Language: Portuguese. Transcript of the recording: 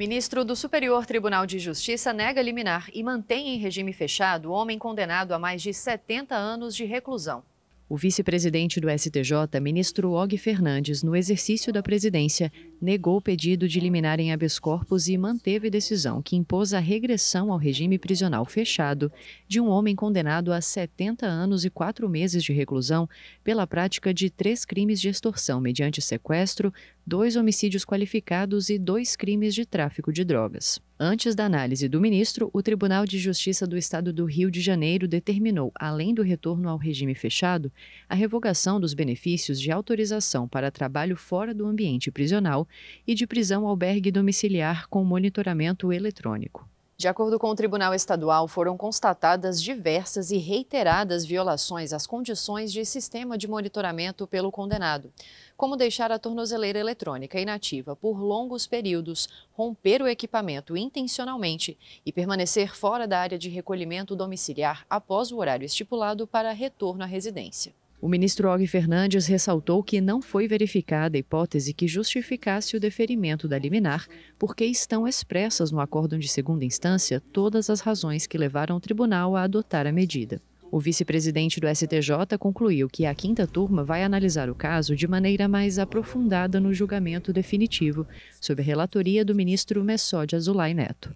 Ministro do Superior Tribunal de Justiça nega liminar e mantém em regime fechado homem condenado a mais de 70 anos de reclusão. O vice-presidente do STJ, ministro Og Fernandes, no exercício da presidência, negou o pedido de liminar em habeas corpus e manteve decisão que impôs a regressão ao regime prisional fechado de um homem condenado a 70 anos e 4 meses de reclusão pela prática de 3 crimes de extorsão mediante sequestro, 2 homicídios qualificados e 2 crimes de tráfico de drogas. Antes da análise do ministro, o Tribunal de Justiça do Estado do Rio de Janeiro determinou, além do retorno ao regime fechado, a revogação dos benefícios de autorização para trabalho fora do ambiente prisional e de prisão albergue domiciliar com monitoramento eletrônico. De acordo com o Tribunal Estadual, foram constatadas diversas e reiteradas violações às condições de sistema de monitoramento pelo condenado, como deixar a tornozeleira eletrônica inativa por longos períodos, romper o equipamento intencionalmente e permanecer fora da área de recolhimento domiciliar após o horário estipulado para retorno à residência. O ministro Og Fernandes ressaltou que não foi verificada a hipótese que justificasse o deferimento da liminar, porque estão expressas no acórdão de segunda instância todas as razões que levaram o tribunal a adotar a medida. O vice-presidente do STJ concluiu que a quinta turma vai analisar o caso de maneira mais aprofundada no julgamento definitivo, sob a relatoria do ministro Messode Azulay Neto.